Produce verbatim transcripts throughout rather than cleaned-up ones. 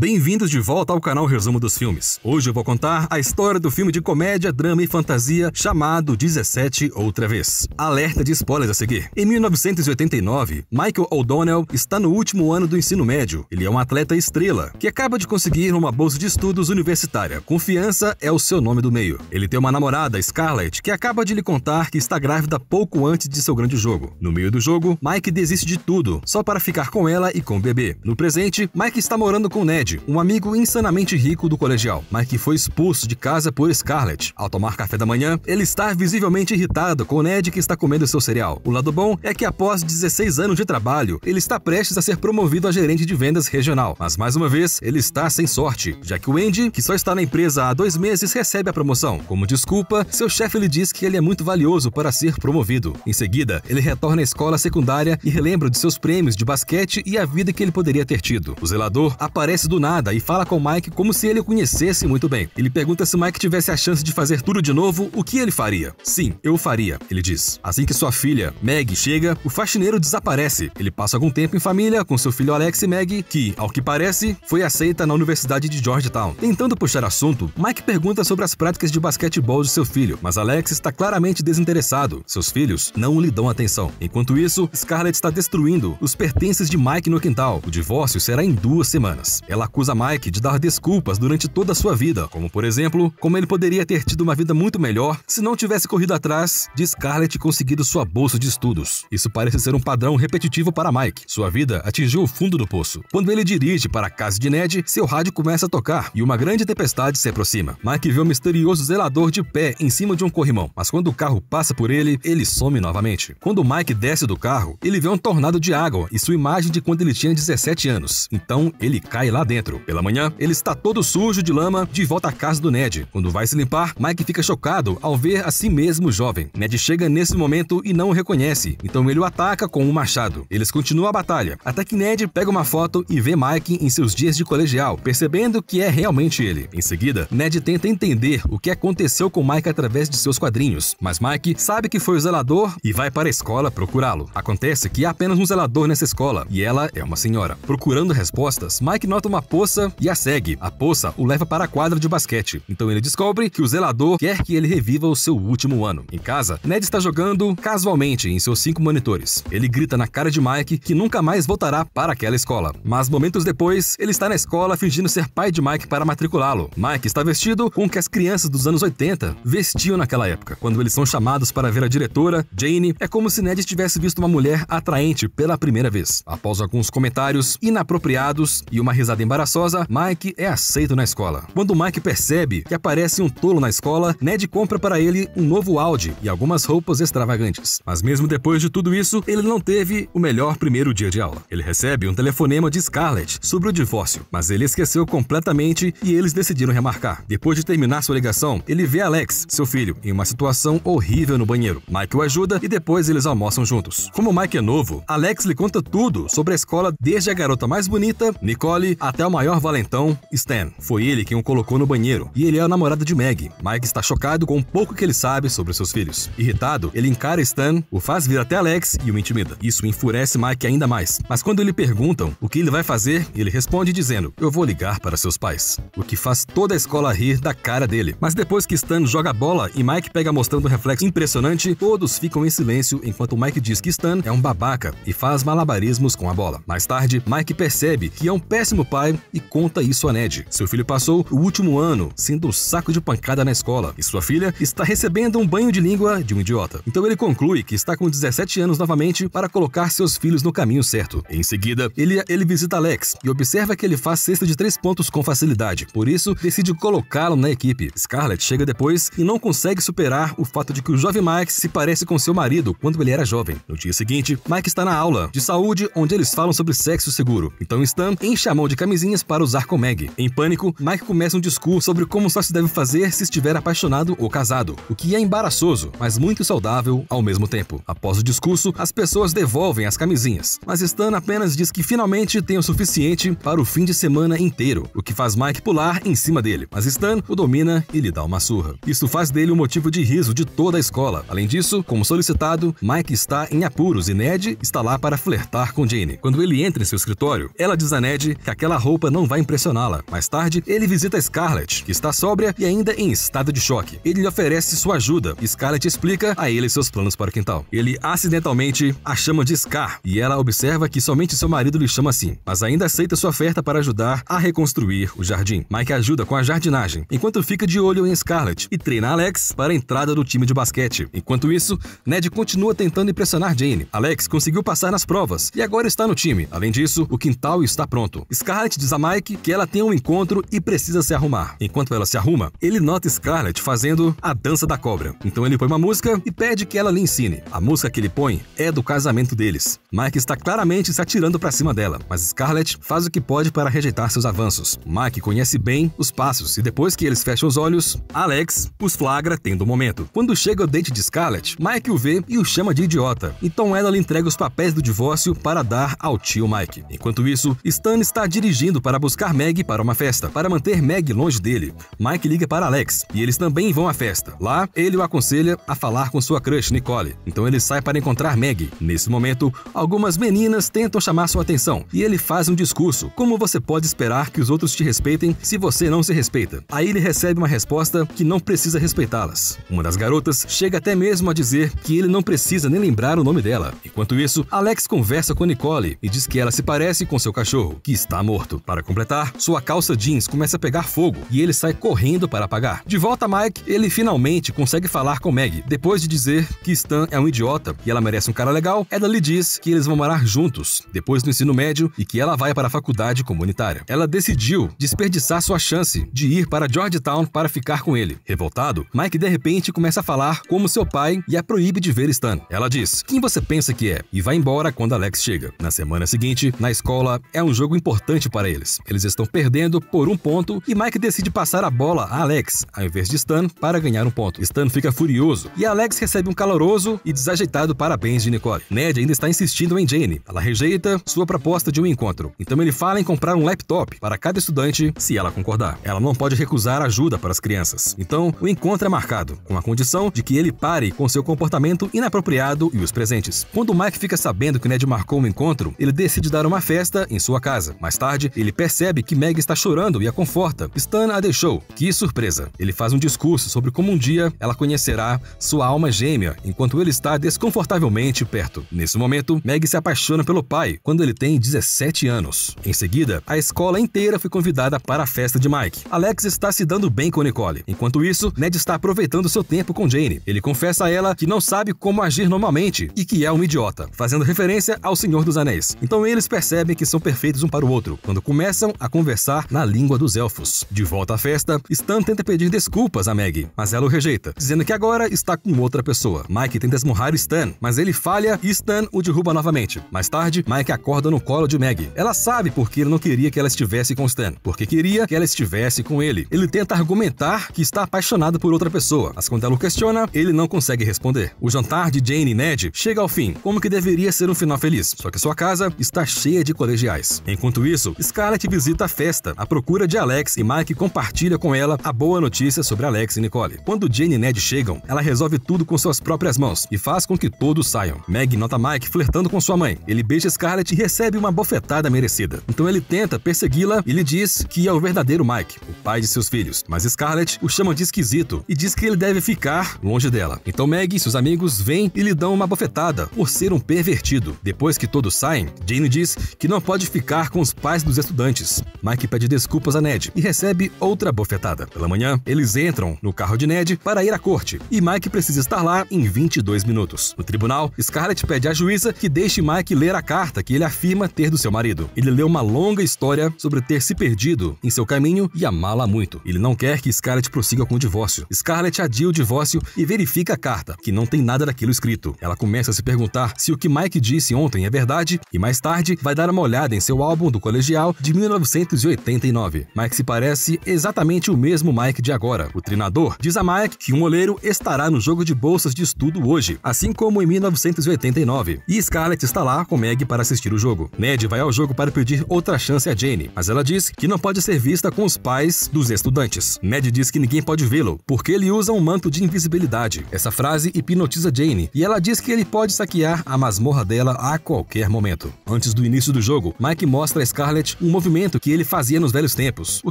Bem-vindos de volta ao canal Resumo dos Filmes. Hoje eu vou contar a história do filme de comédia, drama e fantasia chamado dezessete Outra Vez. Alerta de spoilers a seguir. Em mil novecentos e oitenta e nove, Michael O'Donnell está no último ano do ensino médio. Ele é um atleta estrela que acaba de conseguir uma bolsa de estudos universitária. Confiança é o seu nome do meio. Ele tem uma namorada, Scarlett, que acaba de lhe contar que está grávida pouco antes de seu grande jogo. No meio do jogo, Mike desiste de tudo, só para ficar com ela e com o bebê. No presente, Mike está morando com Ned, um amigo insanamente rico do colegial. Mike foi expulso de casa por Scarlett. Ao tomar café da manhã, ele está visivelmente irritado com o Ned, que está comendo seu cereal. O lado bom é que após dezesseis anos de trabalho, ele está prestes a ser promovido a gerente de vendas regional. Mas mais uma vez, ele está sem sorte, já que o Andy, que só está na empresa há dois meses, recebe a promoção. Como desculpa, seu chefe lhe diz que ele é muito valioso para ser promovido. Em seguida, ele retorna à escola secundária e relembra de seus prêmios de basquete e a vida que ele poderia ter tido. O zelador aparece do nada e fala com Mike como se ele o conhecesse muito bem. Ele pergunta se Mike tivesse a chance de fazer tudo de novo, o que ele faria. Sim, eu faria, ele diz. Assim que sua filha, Meg, chega, o faxineiro desaparece. Ele passa algum tempo em família com seu filho Alex e Maggie, que, ao que parece, foi aceita na Universidade de Georgetown. Tentando puxar assunto, Mike pergunta sobre as práticas de basquetebol de seu filho, mas Alex está claramente desinteressado. Seus filhos não lhe dão atenção. Enquanto isso, Scarlett está destruindo os pertences de Mike no quintal. O divórcio será em duas semanas. Ela acusa Mike de dar desculpas durante toda a sua vida, como, por exemplo, como ele poderia ter tido uma vida muito melhor se não tivesse corrido atrás de Scarlett e conseguido sua bolsa de estudos. Isso parece ser um padrão repetitivo para Mike. Sua vida atingiu o fundo do poço. Quando ele dirige para a casa de Ned, seu rádio começa a tocar e uma grande tempestade se aproxima. Mike vê um misterioso zelador de pé em cima de um corrimão, mas quando o carro passa por ele, ele some novamente. Quando Mike desce do carro, ele vê um tornado de água e sua imagem de quando ele tinha dezessete anos. Então, ele cai lá dentro. Pela manhã, ele está todo sujo de lama, de volta à casa do Ned. Quando vai se limpar, Mike fica chocado ao ver a si mesmo jovem. Ned chega nesse momento e não o reconhece, então ele o ataca com um machado. Eles continuam a batalha, até que Ned pega uma foto e vê Mike em seus dias de colegial, percebendo que é realmente ele. Em seguida, Ned tenta entender o que aconteceu com Mike através de seus quadrinhos, mas Mike sabe que foi o zelador e vai para a escola procurá-lo. Acontece que há apenas um zelador nessa escola, e ela é uma senhora. Procurando respostas, Mike nota uma poça e a segue. A poça o leva para a quadra de basquete. Então ele descobre que o zelador quer que ele reviva o seu último ano. Em casa, Ned está jogando casualmente em seus cinco monitores. Ele grita na cara de Mike que nunca mais voltará para aquela escola. Mas momentos depois, ele está na escola fingindo ser pai de Mike para matriculá-lo. Mike está vestido com o que as crianças dos anos oitenta vestiam naquela época. Quando eles são chamados para ver a diretora, Jane, é como se Ned tivesse visto uma mulher atraente pela primeira vez. Após alguns comentários inapropriados e uma risada embaraçada, Embaraçosa, Mike é aceito na escola. Quando Mike percebe que aparece um tolo na escola, Ned compra para ele um novo Audi e algumas roupas extravagantes. Mas mesmo depois de tudo isso, ele não teve o melhor primeiro dia de aula. Ele recebe um telefonema de Scarlett sobre o divórcio, mas ele esqueceu completamente e eles decidiram remarcar. Depois de terminar sua ligação, ele vê Alex, seu filho, em uma situação horrível no banheiro. Mike o ajuda e depois eles almoçam juntos. Como Mike é novo, Alex lhe conta tudo sobre a escola, desde a garota mais bonita, Nicole, até até o maior valentão, Stan. Foi ele quem o colocou no banheiro, e ele é o namorado de Meg. Mike está chocado com o pouco que ele sabe sobre seus filhos. Irritado, ele encara Stan, o faz vir até Alex e o intimida. Isso enfurece Mike ainda mais, mas quando lhe perguntam o que ele vai fazer, ele responde dizendo, eu vou ligar para seus pais, o que faz toda a escola rir da cara dele. Mas depois que Stan joga a bola e Mike pega mostrando um reflexo impressionante, todos ficam em silêncio enquanto Mike diz que Stan é um babaca e faz malabarismos com a bola. Mais tarde, Mike percebe que é um péssimo pai e conta isso a Ned. Seu filho passou o último ano sendo um saco de pancada na escola e sua filha está recebendo um banho de língua de um idiota. Então ele conclui que está com dezessete anos novamente para colocar seus filhos no caminho certo. Em seguida, ele, ele visita Alex e observa que ele faz cesta de três pontos com facilidade, por isso decide colocá-lo na equipe. Scarlett chega depois e não consegue superar o fato de que o jovem Mike se parece com seu marido quando ele era jovem. No dia seguinte, Mike está na aula de saúde onde eles falam sobre sexo seguro. Então Stan enche a mão de camisinha para usar com Maggie. Em pânico, Mike começa um discurso sobre como só se deve fazer se estiver apaixonado ou casado, o que é embaraçoso, mas muito saudável ao mesmo tempo. Após o discurso, as pessoas devolvem as camisinhas, mas Stan apenas diz que finalmente tem o suficiente para o fim de semana inteiro, o que faz Mike pular em cima dele, mas Stan o domina e lhe dá uma surra. Isso faz dele um motivo de riso de toda a escola. Além disso, como solicitado, Mike está em apuros e Ned está lá para flertar com Jane. Quando ele entra em seu escritório, ela diz a Ned que aquela roupa não vai impressioná-la. Mais tarde, ele visita Scarlett, que está sóbria e ainda em estado de choque. Ele lhe oferece sua ajuda. Scarlett explica a ele seus planos para o quintal. Ele acidentalmente a chama de Scar e ela observa que somente seu marido lhe chama assim, mas ainda aceita sua oferta para ajudar a reconstruir o jardim. Mike ajuda com a jardinagem, enquanto fica de olho em Scarlett e treina Alex para a entrada do time de basquete. Enquanto isso, Ned continua tentando impressionar Jane. Alex conseguiu passar nas provas e agora está no time. Além disso, o quintal está pronto. Scarlett diz a Mike que ela tem um encontro e precisa se arrumar. Enquanto ela se arruma, ele nota Scarlett fazendo a dança da cobra. Então ele põe uma música e pede que ela lhe ensine. A música que ele põe é do casamento deles. Mike está claramente se atirando para cima dela, mas Scarlett faz o que pode para rejeitar seus avanços. Mike conhece bem os passos e depois que eles fecham os olhos, Alex os flagra tendo um momento. Quando chega o date de Scarlett, Mike o vê e o chama de idiota. Então ela lhe entrega os papéis do divórcio para dar ao tio Mike. Enquanto isso, Stan está dirigindo para buscar Maggie para uma festa. Para manter Maggie longe dele, Mike liga para Alex e eles também vão à festa. Lá, ele o aconselha a falar com sua crush, Nicole. Então ele sai para encontrar Maggie. Nesse momento, algumas meninas tentam chamar sua atenção e ele faz um discurso. Como você pode esperar que os outros te respeitem se você não se respeita? Aí ele recebe uma resposta que não precisa respeitá-las. Uma das garotas chega até mesmo a dizer que ele não precisa nem lembrar o nome dela. Enquanto isso, Alex conversa com Nicole e diz que ela se parece com seu cachorro, que está morto. Para completar, sua calça jeans começa a pegar fogo e ele sai correndo para apagar. De volta a Mike, ele finalmente consegue falar com Maggie. Depois de dizer que Stan é um idiota e ela merece um cara legal, ela lhe diz que eles vão morar juntos, depois do ensino médio, e que ela vai para a faculdade comunitária. Ela decidiu desperdiçar sua chance de ir para Georgetown para ficar com ele. Revoltado, Mike de repente começa a falar como seu pai e a proíbe de ver Stan. Ela diz, quem você pensa que é? E vai embora quando Alex chega. Na semana seguinte, na escola, é um jogo importante para eles. Eles estão perdendo por um ponto e Mike decide passar a bola a Alex, ao invés de Stan, para ganhar um ponto. Stan fica furioso e Alex recebe um caloroso e desajeitado parabéns de Nicole. Ned ainda está insistindo em Jane. Ela rejeita sua proposta de um encontro. Então ele fala em comprar um laptop para cada estudante se ela concordar. Ela não pode recusar ajuda para as crianças. Então o encontro é marcado, com a condição de que ele pare com seu comportamento inapropriado e os presentes. Quando Mike fica sabendo que Ned marcou um encontro, ele decide dar uma festa em sua casa. Mais tarde, ele percebe que Meg está chorando e a conforta. Stan a deixou. Que surpresa! Ele faz um discurso sobre como um dia ela conhecerá sua alma gêmea enquanto ele está desconfortavelmente perto. Nesse momento, Meg se apaixona pelo pai quando ele tem dezessete anos. Em seguida, a escola inteira foi convidada para a festa de Mike. Alex está se dando bem com Nicole. Enquanto isso, Ned está aproveitando seu tempo com Jane. Ele confessa a ela que não sabe como agir normalmente e que é um idiota, fazendo referência ao Senhor dos Anéis. Então eles percebem que são perfeitos um para o outro, quando começam a conversar na língua dos elfos. De volta à festa, Stan tenta pedir desculpas a Maggie, mas ela o rejeita, dizendo que agora está com outra pessoa. Mike tenta esmurrar Stan, mas ele falha e Stan o derruba novamente. Mais tarde, Mike acorda no colo de Maggie. Ela sabe porque ele não queria que ela estivesse com Stan, porque queria que ela estivesse com ele. Ele tenta argumentar que está apaixonado por outra pessoa, mas quando ela o questiona, ele não consegue responder. O jantar de Jane e Ned chega ao fim, como que deveria ser um final feliz, só que sua casa está cheia de colegiais. Enquanto isso, Scarlett visita a festa à procura de Alex e Mike compartilha com ela a boa notícia sobre Alex e Nicole. Quando Jane e Ned chegam, ela resolve tudo com suas próprias mãos e faz com que todos saiam. Meg nota Mike flertando com sua mãe. Ele beija Scarlett e recebe uma bofetada merecida. Então ele tenta persegui-la e lhe diz que é o verdadeiro Mike, o pai de seus filhos. Mas Scarlett o chama de esquisito e diz que ele deve ficar longe dela. Então Meg e seus amigos vêm e lhe dão uma bofetada por ser um pervertido. Depois que todos saem, Jane diz que não pode ficar com os pais dos estudantes. Mike pede desculpas a Ned e recebe outra bofetada. Pela manhã, eles entram no carro de Ned para ir à corte e Mike precisa estar lá em vinte e dois minutos. No tribunal, Scarlett pede à juíza que deixe Mike ler a carta que ele afirma ter do seu marido. Ele lê uma longa história sobre ter se perdido em seu caminho e amá-la muito. Ele não quer que Scarlett prossiga com o divórcio. Scarlett adia o divórcio e verifica a carta, que não tem nada daquilo escrito. Ela começa a se perguntar se o que Mike disse ontem é verdade e mais tarde vai dar uma olhada em seu álbum do colegial de mil novecentos e oitenta e nove. Mike se parece exatamente o mesmo Mike de agora. O treinador diz a Mike que um oleiro estará no jogo de bolsas de estudo hoje, assim como em mil novecentos e oitenta e nove. E Scarlett está lá com Meg para assistir o jogo. Ned vai ao jogo para pedir outra chance a Jane, mas ela diz que não pode ser vista com os pais dos estudantes. Ned diz que ninguém pode vê-lo, porque ele usa um manto de invisibilidade. Essa frase hipnotiza Jane e ela diz que ele pode saquear a masmorra dela a qualquer momento. Antes do início do jogo, Mike mostra a Scarlett Scarlett, um movimento que ele fazia nos velhos tempos, o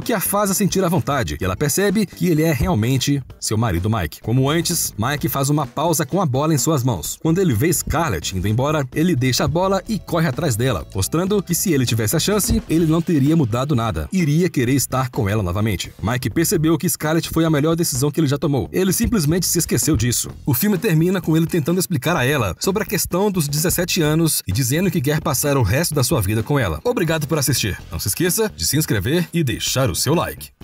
que a faz a sentir à vontade, e ela percebe que ele é realmente seu marido Mike. Como antes, Mike faz uma pausa com a bola em suas mãos. Quando ele vê Scarlett indo embora, ele deixa a bola e corre atrás dela, mostrando que se ele tivesse a chance, ele não teria mudado nada, iria querer estar com ela novamente. Mike percebeu que Scarlett foi a melhor decisão que ele já tomou. Ele simplesmente se esqueceu disso. O filme termina com ele tentando explicar a ela sobre a questão dos dezessete anos e dizendo que quer passar o resto da sua vida com ela. Obrigado por assistir. Não se esqueça de se inscrever e deixar o seu like.